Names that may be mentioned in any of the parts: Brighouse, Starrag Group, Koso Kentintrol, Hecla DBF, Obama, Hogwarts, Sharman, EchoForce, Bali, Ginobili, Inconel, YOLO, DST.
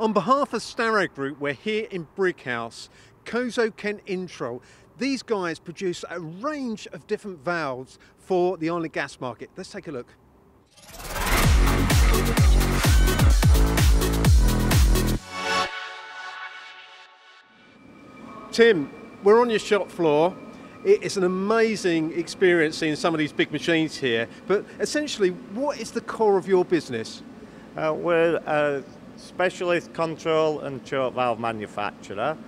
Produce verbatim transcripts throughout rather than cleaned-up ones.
On behalf of Starrag Group, we're here in Brighouse, Koso Kentintrol. These guys produce a range of different valves for the oil and gas market. Let's take a look. Tim, we're on your shop floor. It's an amazing experience seeing some of these big machines here, but essentially, what is the core of your business? Uh, we're a specialist control and choke valve manufacturer.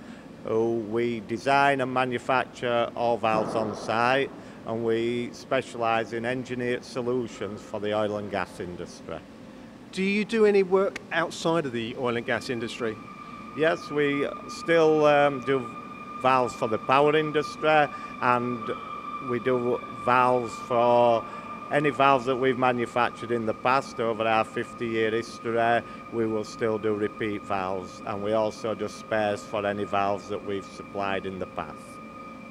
Who we design and manufacture all valves on site, and we specialise in engineered solutions for the oil and gas industry. Do you do any work outside of the oil and gas industry? Yes, we still um, do valves for the power industry, and we do valves for any valves that we've manufactured in the past. Over our fifty year history, we will still do repeat valves, and we also do spares for any valves that we've supplied in the past.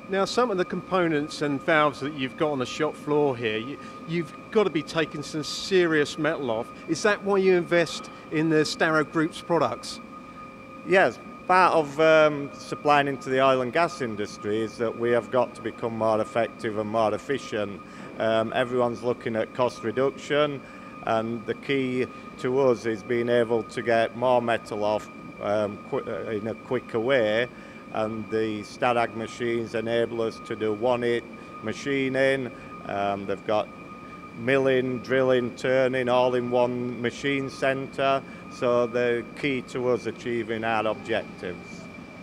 Now, some of the components and valves that you've got on the shop floor here, you, you've got to be taking some serious metal off. Is that why you invest in the Starrag Group's products? Yes. Part of um, supplying into the oil and gas industry is that we have got to become more effective and more efficient. Um, everyone's looking at cost reduction, and the key to us is being able to get more metal off um, qu in a quicker way, and the Starrag machines enable us to do one-hit machining. Um, they've got milling, drilling, turning, all in one machine centre, so they're key to us achieving our objectives.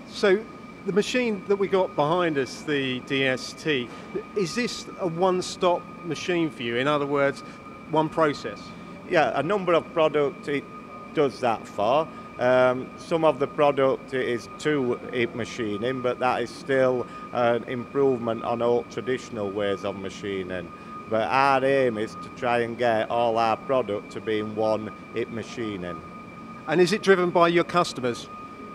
So the machine that we got behind us, the D S T, is this a one-stop machine for you? In other words, one process? Yeah, a number of products it does that for. Um, some of the product is two-hit machining, but that is still an improvement on old traditional ways of machining. But our aim is to try and get all our product to be in one hit machining. And is it driven by your customers?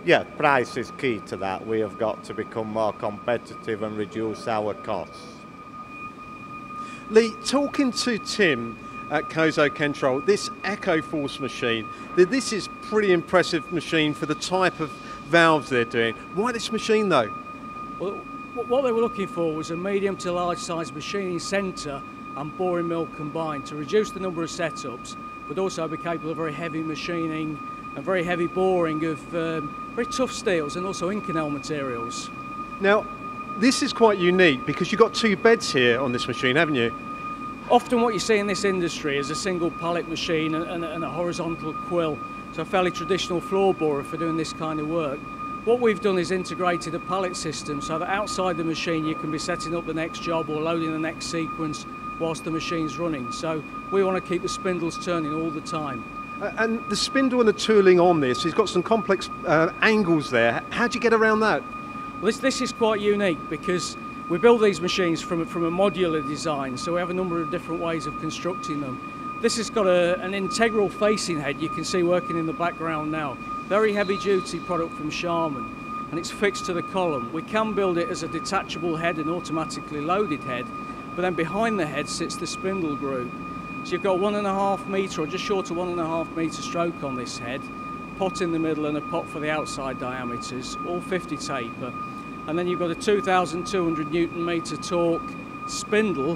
Yeah, price is key to that. We have got to become more competitive and reduce our costs. Lee, talking to Tim at Koso Kentintrol, this EchoForce machine, this is a pretty impressive machine for the type of valves they're doing. Why this machine though? Well, what they were looking for was a medium to large size machining centre and boring mill combined to reduce the number of setups, but also be capable of very heavy machining and very heavy boring of um, very tough steels and also Inconel materials. Now, this is quite unique because you've got two beds here on this machine, haven't you? Often what you see in this industry is a single pallet machine and, and a horizontal quill, so a fairly traditional floor borer for doing this kind of work. What we've done is integrated a pallet system so that outside the machine you can be setting up the next job or loading the next sequence whilst the machine's running. So we want to keep the spindles turning all the time. Uh, and the spindle and the tooling on this, it's got some complex uh, angles there. How do you get around that? Well, this, this is quite unique because we build these machines from, from a modular design, so we have a number of different ways of constructing them. This has got a, an integral facing head you can see working in the background now. Very heavy duty product from Sharman, and it's fixed to the column. We can build it as a detachable head and automatically loaded head, but then behind the head sits the spindle group. So you've got one and a half metre or just short of one and a half metre stroke on this head, pot in the middle and a pot for the outside diameters, all fifty taper. And then you've got a two thousand two hundred newton metre torque spindle,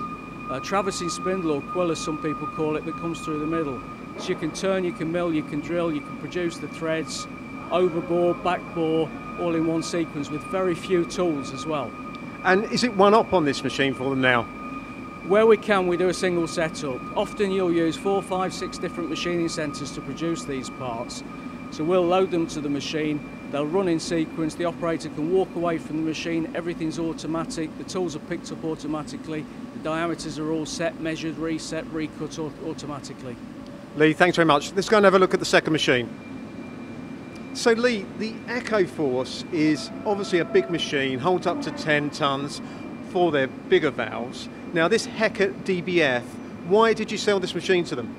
a traversing spindle or quill as some people call it, that comes through the middle. So you can turn, you can mill, you can drill, you can produce the threads, overbore, backbore, all in one sequence with very few tools as well. And is it one-up on this machine for them now? Where we can, we do a single setup. Often you'll use four, five, six different machining centres to produce these parts. So we'll load them to the machine, they'll run in sequence, the operator can walk away from the machine, everything's automatic, the tools are picked up automatically, the diameters are all set, measured, reset, recut automatically. Lee, thanks very much. Let's go and have a look at the second machine. So Lee, the EchoForce is obviously a big machine, holds up to ten tonnes for their bigger valves. Now this Hecla D B F, why did you sell this machine to them?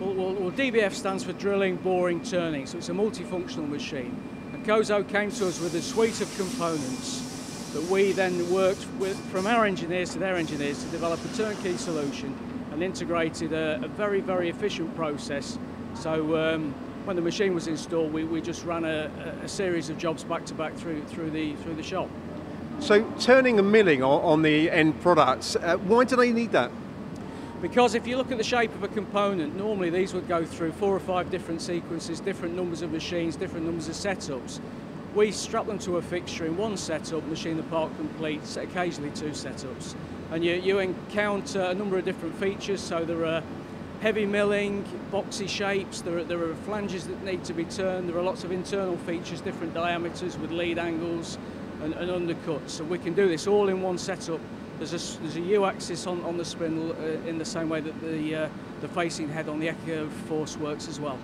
Well, well, well D B F stands for drilling, boring, turning, so it's a multifunctional machine. And Koso came to us with a suite of components that we then worked with from our engineers to their engineers to develop a turnkey solution and integrated a, a very, very efficient process. So um, when the machine was installed, we, we just ran a, a series of jobs back to back through through the through the shop. So turning and milling on, on the end products, uh, why do they need that? Because if you look at the shape of a component, normally these would go through four or five different sequences, different numbers of machines, different numbers of setups. We strap them to a fixture in one setup, machine the part complete, occasionally two setups. And you, you encounter a number of different features, so there are heavy milling, boxy shapes, there are, there are flanges that need to be turned, there are lots of internal features, different diameters with lead angles and, and undercuts. So we can do this all in one setup. There's a, there's a U-axis on, on the spindle uh, in the same way that the, uh, the facing head on the EchoForce works as well.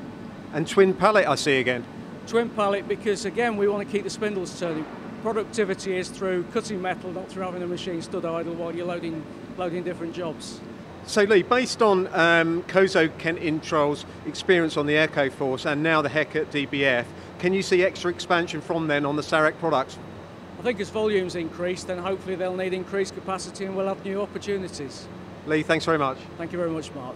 And twin pallet I see again. Twin pallet because, again, we want to keep the spindles turning. Productivity is through cutting metal, not through having the machine stood idle while you're loading, loading different jobs. So Lee, based on um, Koso Kentintrol's experience on the EchoForce and now the Hecla D B F, can you see extra expansion from then on the Starrag products? I think as volumes increase, then hopefully they'll need increased capacity and we'll have new opportunities. Lee, thanks very much. Thank you very much, Mark.